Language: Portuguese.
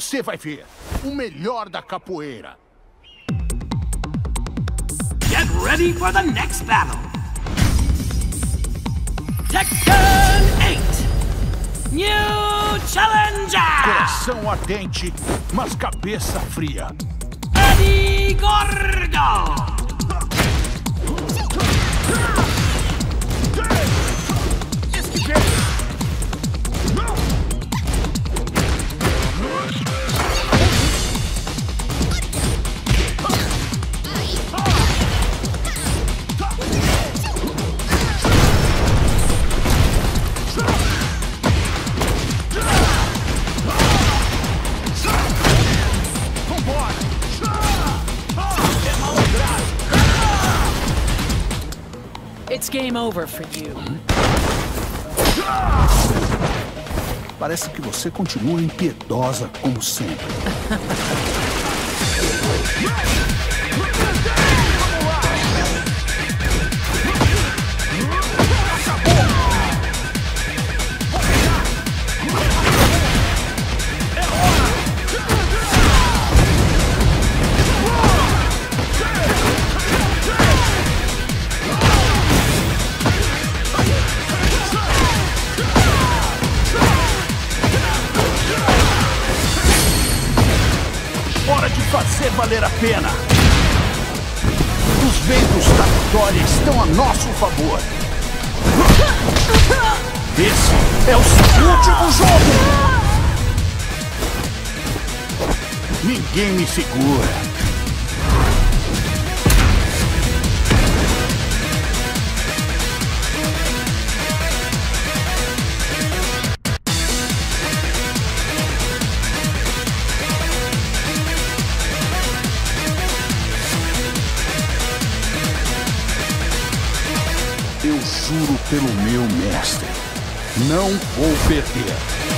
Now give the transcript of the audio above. Você vai ver o melhor da capoeira. Get ready for the next battle. Tekken 8. New challenger. Coração ardente, mas cabeça fria. Eddy Gordo. It's game over for you. Parece que você continua impiedosa como sempre. Fazer valer a pena. Os ventos da vitória estão a nosso favor. Esse é o seu último jogo. Ninguém me segura. Eu juro pelo meu mestre, não vou perder.